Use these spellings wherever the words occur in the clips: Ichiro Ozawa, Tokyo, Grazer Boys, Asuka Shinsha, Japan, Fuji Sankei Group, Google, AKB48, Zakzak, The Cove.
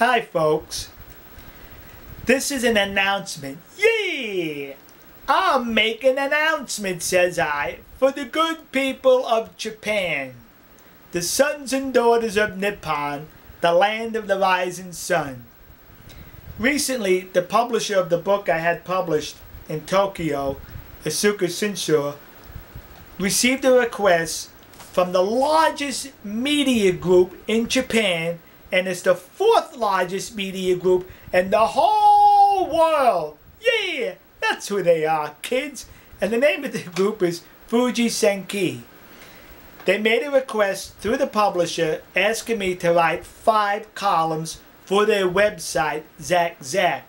Hi folks, this is an announcement. Yay! I'll make an announcement, says I, for the good people of Japan, the sons and daughters of Nippon, the land of the rising sun. Recently, the publisher of the book I had published in Tokyo, Asuka Shinsha, received a request from the largest media group in Japan, and it's the fourth largest media group in the whole world. Yeah, that's who they are, kids. And the name of the group is Fuji Sankei. They made a request through the publisher asking me to write 5 columns for their website, Zakzak.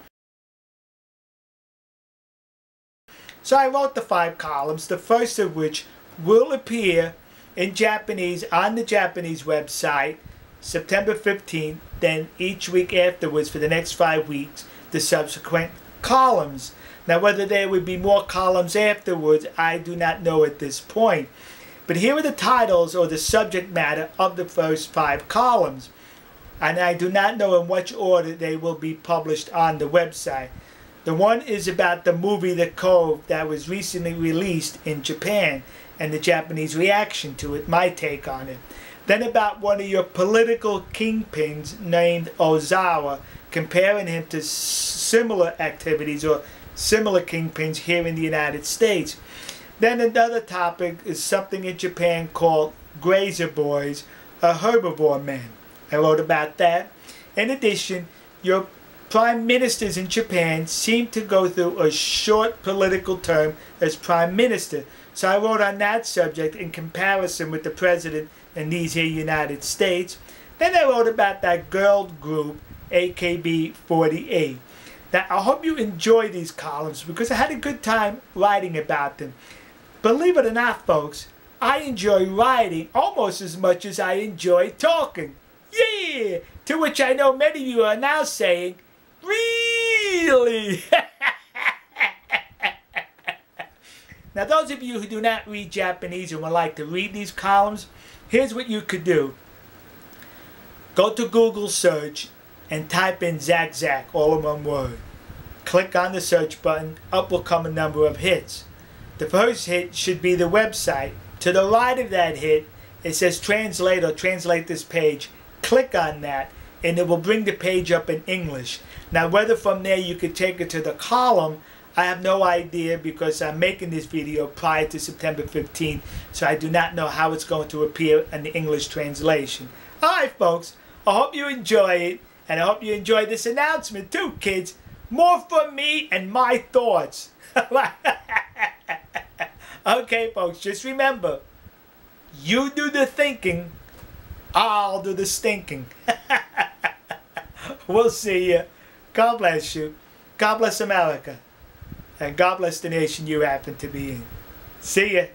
So I wrote the 5 columns, the first of which will appear in Japanese on the Japanese website September 15th, then each week afterwards for the next 5 weeks, the subsequent columns. Now whether there would be more columns afterwards, I do not know at this point. But here are the titles or the subject matter of the first 5 columns. And I do not know in which order they will be published on the website. The one is about the movie The Cove that was recently released in Japan and the Japanese reaction to it, my take on it. Then about one of your political kingpins named Ozawa, comparing him to similar activities or similar kingpins here in the United States. Then another topic is something in Japan called Grazer Boys, a herbivore man. I wrote about that. In addition, your prime ministers in Japan seem to go through a short political term as prime minister. So I wrote on that subject in comparison with the president in these here United States. Then I wrote about that girl group, AKB48. Now, I hope you enjoy these columns because I had a good time writing about them. Believe it or not, folks, I enjoy writing almost as much as I enjoy talking. Yeah! To which I know many of you are now saying, really? Now, those of you who do not read Japanese and would like to read these columns, here's what you could do. Go to Google search and type in Zakzak, all in one word. Click on the search button. Up will come a number of hits. The first hit should be the website. To the right of that hit, it says translate or translate this page. Click on that and it will bring the page up in English. Now, whether from there you could take it to the column, I have no idea because I'm making this video prior to September 15th, so I do not know how it's going to appear in the English translation. Alright folks, I hope you enjoy it, and I hope you enjoy this announcement too, kids. More from me and my thoughts. Okay folks, just remember, you do the thinking, I'll do the stinking. We'll see you. God bless you. God bless America. And God bless the nation you happen to be in. See ya.